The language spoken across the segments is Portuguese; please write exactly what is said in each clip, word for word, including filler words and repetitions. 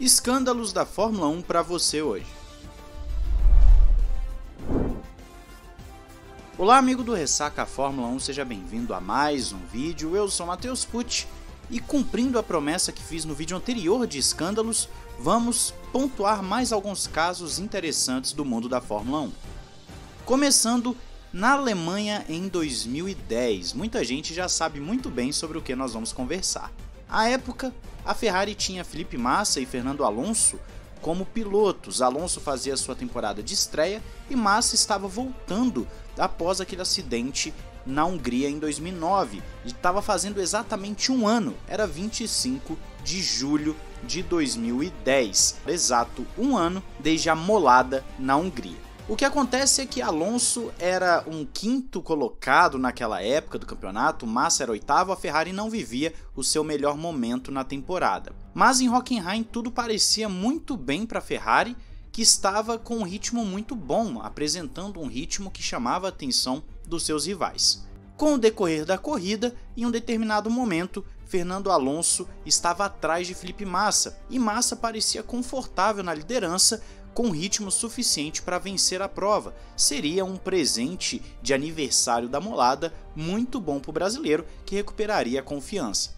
Escândalos da Fórmula um para você hoje. Olá, amigo do Ressaca Fórmula um, seja bem-vindo a mais um vídeo. Eu sou Matheus Pucci e, cumprindo a promessa que fiz no vídeo anterior de escândalos, vamos pontuar mais alguns casos interessantes do mundo da Fórmula um. Começando na Alemanha em dois mil e dez, muita gente já sabe muito bem sobre o que nós vamos conversar. À época, a Ferrari tinha Felipe Massa e Fernando Alonso como pilotos. Alonso fazia sua temporada de estreia e Massa estava voltando após aquele acidente na Hungria em dois mil e nove. E estava fazendo exatamente um ano, era vinte e cinco de julho de dois mil e dez, exato um ano desde a molada na Hungria. O que acontece é que Alonso era um quinto colocado naquela época do campeonato, Massa era oitavo, a Ferrari não vivia o seu melhor momento na temporada. Mas em Hockenheim tudo parecia muito bem para a Ferrari, que estava com um ritmo muito bom, apresentando um ritmo que chamava a atenção dos seus rivais. Com o decorrer da corrida, em um determinado momento, Fernando Alonso estava atrás de Felipe Massa, e Massa parecia confortável na liderança, com ritmo suficiente para vencer a prova. Seria um presente de aniversário da molada muito bom para o brasileiro, que recuperaria a confiança.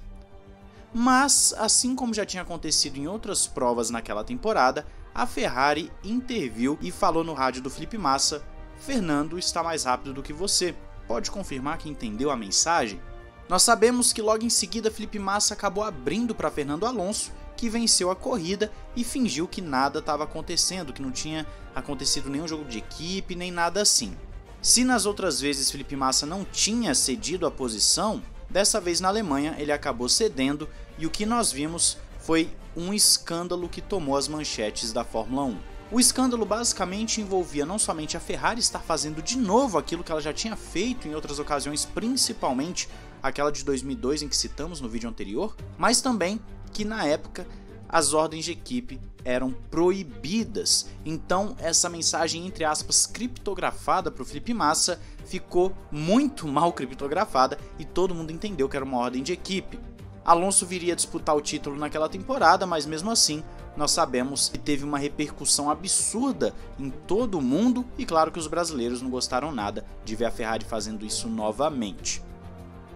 Mas, assim como já tinha acontecido em outras provas naquela temporada, a Ferrari interviu e falou no rádio do Felipe Massa: "Fernando está mais rápido do que você, pode confirmar que entendeu a mensagem?" Nós sabemos que logo em seguida Felipe Massa acabou abrindo para Fernando Alonso, que venceu a corrida e fingiu que nada estava acontecendo, que não tinha acontecido nenhum jogo de equipe, nem nada assim. Se nas outras vezes Felipe Massa não tinha cedido a posição, dessa vez na Alemanha ele acabou cedendo, e o que nós vimos foi um escândalo que tomou as manchetes da Fórmula um. O escândalo basicamente envolvia não somente a Ferrari estar fazendo de novo aquilo que ela já tinha feito em outras ocasiões, principalmente aquela de dois mil e dois em que citamos no vídeo anterior, mas também que na época as ordens de equipe eram proibidas. Então essa mensagem, entre aspas, criptografada para o Felipe Massa ficou muito mal criptografada e todo mundo entendeu que era uma ordem de equipe. Alonso viria disputar o título naquela temporada, mas mesmo assim nós sabemos que teve uma repercussão absurda em todo o mundo e claro que os brasileiros não gostaram nada de ver a Ferrari fazendo isso novamente.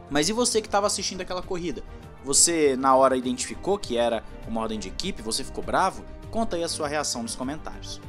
Mas e você que estava assistindo aquela corrida? Você na hora identificou que era uma ordem de equipe? Você ficou bravo? Conta aí a sua reação nos comentários.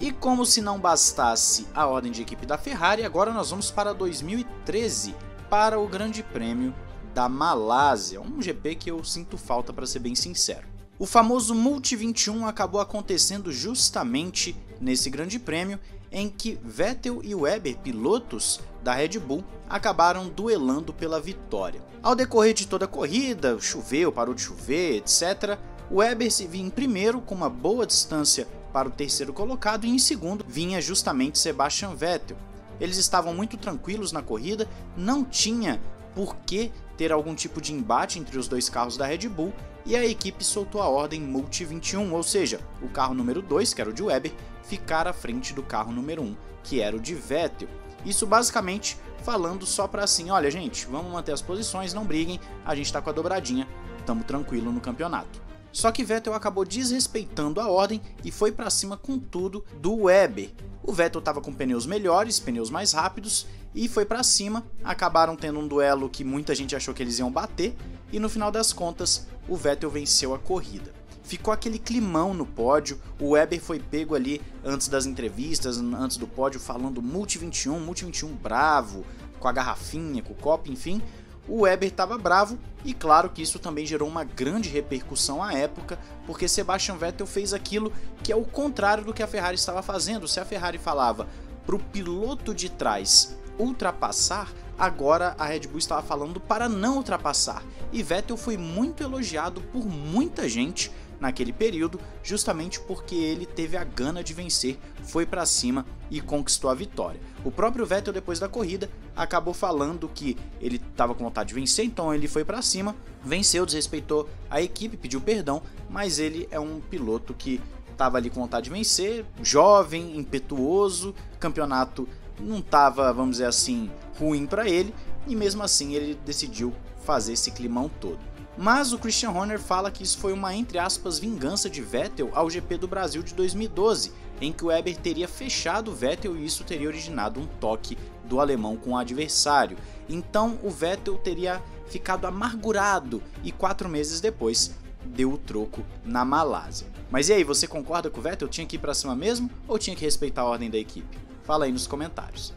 E como se não bastasse a ordem de equipe da Ferrari, agora nós vamos para dois mil e treze, para o Grande Prêmio da Malásia, um G P que eu sinto falta, para ser bem sincero. O famoso Multi vinte e um acabou acontecendo justamente nesse Grande Prêmio, em que Vettel e Webber, pilotos da Red Bull, acabaram duelando pela vitória. Ao decorrer de toda a corrida, choveu, parou de chover, etcétera, Webber se vinha em primeiro com uma boa distância para o terceiro colocado e em segundo vinha justamente Sebastian Vettel. Eles estavam muito tranquilos na corrida, não tinha por que ter algum tipo de embate entre os dois carros da Red Bull e a equipe soltou a ordem Multi vinte e um, ou seja, o carro número dois, que era o de Webber, ficar à frente do carro número um, que era o de Vettel. Isso basicamente falando só para assim: olha gente, vamos manter as posições, não briguem, a gente tá com a dobradinha, tamo tranquilo no campeonato. Só que Vettel acabou desrespeitando a ordem e foi para cima com tudo do Webber. O Vettel tava com pneus melhores, pneus mais rápidos e foi para cima, acabaram tendo um duelo que muita gente achou que eles iam bater e no final das contas o Vettel venceu a corrida. Ficou aquele climão no pódio, o Webber foi pego ali antes das entrevistas, antes do pódio, falando Multi vinte e um, Multi vinte e um bravo, com a garrafinha, com o copo, enfim. O Webber estava bravo e claro que isso também gerou uma grande repercussão à época, porque Sebastian Vettel fez aquilo que é o contrário do que a Ferrari estava fazendo. Se a Ferrari falava para o piloto de trás ultrapassar, agora a Red Bull estava falando para não ultrapassar. E Vettel foi muito elogiado por muita gente naquele período, justamente porque ele teve a gana de vencer, foi para cima e conquistou a vitória. O próprio Vettel, depois da corrida, acabou falando que ele estava com vontade de vencer, então ele foi para cima, venceu, desrespeitou a equipe, pediu perdão, mas ele é um piloto que estava ali com vontade de vencer, jovem, impetuoso, campeonato não estava, vamos dizer assim, ruim para ele, e mesmo assim ele decidiu fazer esse climão todo. Mas o Christian Horner fala que isso foi uma, entre aspas, vingança de Vettel ao G P do Brasil de dois mil e doze, em que o Webber teria fechado o Vettel e isso teria originado um toque do alemão com o adversário. Então o Vettel teria ficado amargurado e quatro meses depois deu o troco na Malásia. Mas e aí, você concorda que o Vettel tinha que ir pra cima mesmo ou tinha que respeitar a ordem da equipe? Fala aí nos comentários.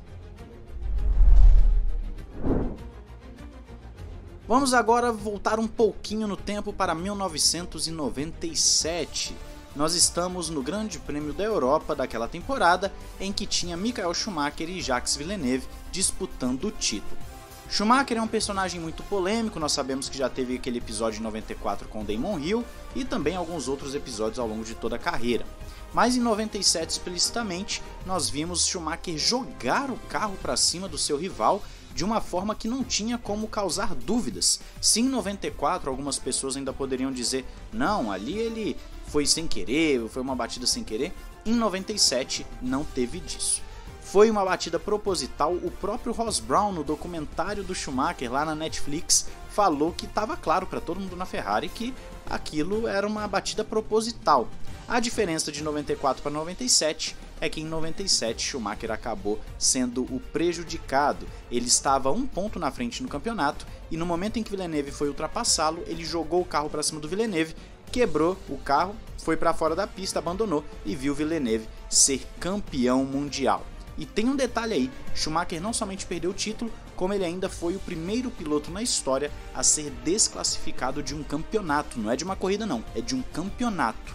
Vamos agora voltar um pouquinho no tempo para mil novecentos e noventa e sete. Nós estamos no Grande Prêmio da Europa daquela temporada em que tinha Michael Schumacher e Jacques Villeneuve disputando o título. Schumacher é um personagem muito polêmico, nós sabemos que já teve aquele episódio em noventa e quatro com Damon Hill e também alguns outros episódios ao longo de toda a carreira. Mas em noventa e sete explicitamente nós vimos Schumacher jogar o carro para cima do seu rival de uma forma que não tinha como causar dúvidas. Se em noventa e quatro algumas pessoas ainda poderiam dizer, não, ali ele foi sem querer, foi uma batida sem querer, em noventa e sete não teve disso. Foi uma batida proposital, o próprio Ross Brown no documentário do Schumacher lá na Netflix falou que estava claro para todo mundo na Ferrari que aquilo era uma batida proposital. A diferença de noventa e quatro para noventa e sete é que em noventa e sete Schumacher acabou sendo o prejudicado. Ele estava um ponto na frente no campeonato e no momento em que Villeneuve foi ultrapassá-lo, ele jogou o carro para cima do Villeneuve, quebrou o carro, foi para fora da pista, abandonou e viu Villeneuve ser campeão mundial. E tem um detalhe aí, Schumacher não somente perdeu o título, como ele ainda foi o primeiro piloto na história a ser desclassificado de um campeonato, não é de uma corrida não, é de um campeonato.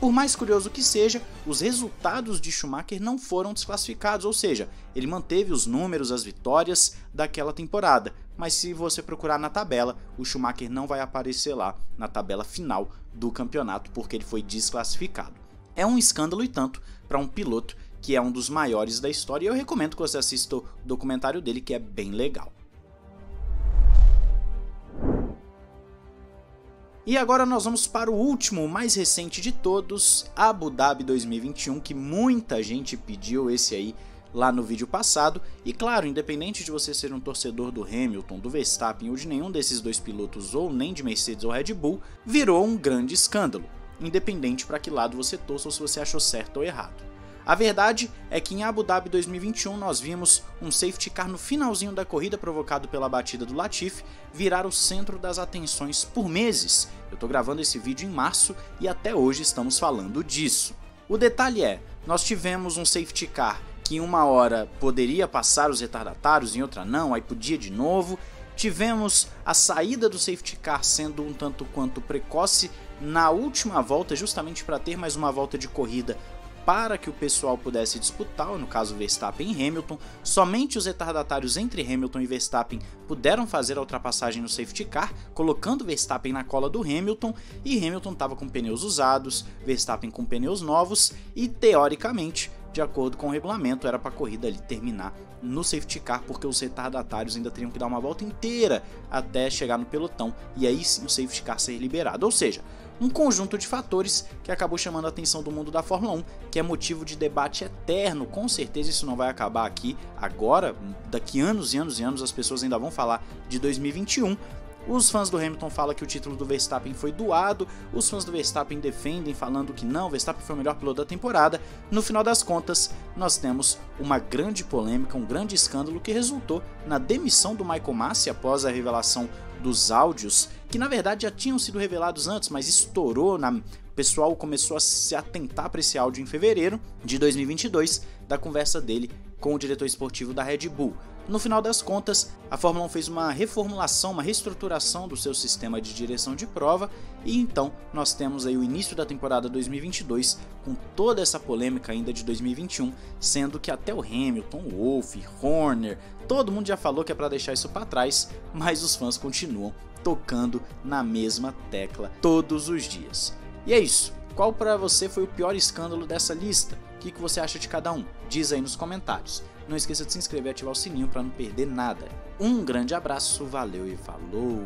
Por mais curioso que seja, os resultados de Schumacher não foram desclassificados, ou seja, ele manteve os números, as vitórias daquela temporada, mas se você procurar na tabela, o Schumacher não vai aparecer lá na tabela final do campeonato porque ele foi desclassificado. É um escândalo e tanto para um piloto que é um dos maiores da história e eu recomendo que você assista o documentário dele que é bem legal. E agora nós vamos para o último, o mais recente de todos, Abu Dhabi dois mil e vinte e um, que muita gente pediu esse aí lá no vídeo passado. E claro, independente de você ser um torcedor do Hamilton, do Verstappen ou de nenhum desses dois pilotos ou nem de Mercedes ou Red Bull, virou um grande escândalo, independente para que lado você torça ou se você achou certo ou errado. A verdade é que em Abu Dhabi dois mil e vinte e um nós vimos um safety car no finalzinho da corrida provocado pela batida do Latifi virar o centro das atenções por meses. Eu tô gravando esse vídeo em março e até hoje estamos falando disso. O detalhe é, nós tivemos um safety car que em uma hora poderia passar os retardatários, em outra não, aí podia de novo. Tivemos a saída do safety car sendo um tanto quanto precoce na última volta, justamente para ter mais uma volta de corrida para que o pessoal pudesse disputar, no caso Verstappen e Hamilton. Somente os retardatários entre Hamilton e Verstappen puderam fazer a ultrapassagem no safety car, colocando Verstappen na cola do Hamilton, e Hamilton estava com pneus usados, Verstappen com pneus novos, e teoricamente, de acordo com o regulamento, era para a corrida ali terminar no safety car, porque os retardatários ainda teriam que dar uma volta inteira até chegar no pelotão, e aí sim o safety car ser liberado, ou seja, um conjunto de fatores que acabou chamando a atenção do mundo da Fórmula um, que é motivo de debate eterno. Com certeza isso não vai acabar aqui agora, daqui anos e anos e anos as pessoas ainda vão falar de dois mil e vinte e um. Os fãs do Hamilton falam que o título do Verstappen foi doado, os fãs do Verstappen defendem falando que não, Verstappen foi o melhor piloto da temporada. No final das contas, nós temos uma grande polêmica, um grande escândalo que resultou na demissão do Michael Masi após a revelação dos áudios, que na verdade já tinham sido revelados antes, mas estourou, na... o pessoal começou a se atentar para esse áudio em fevereiro de dois mil e vinte e dois, da conversa dele com o diretor esportivo da Red Bull. No final das contas, a Fórmula um fez uma reformulação, uma reestruturação do seu sistema de direção de prova e então nós temos aí o início da temporada dois mil e vinte e dois com toda essa polêmica ainda de dois mil e vinte e um, sendo que até o Hamilton, Wolff, Horner, todo mundo já falou que é para deixar isso para trás, mas os fãs continuam tocando na mesma tecla todos os dias. E é isso, qual para você foi o pior escândalo dessa lista? O que que você acha de cada um? Diz aí nos comentários. Não esqueça de se inscrever e ativar o sininho para não perder nada. Um grande abraço, valeu e falou!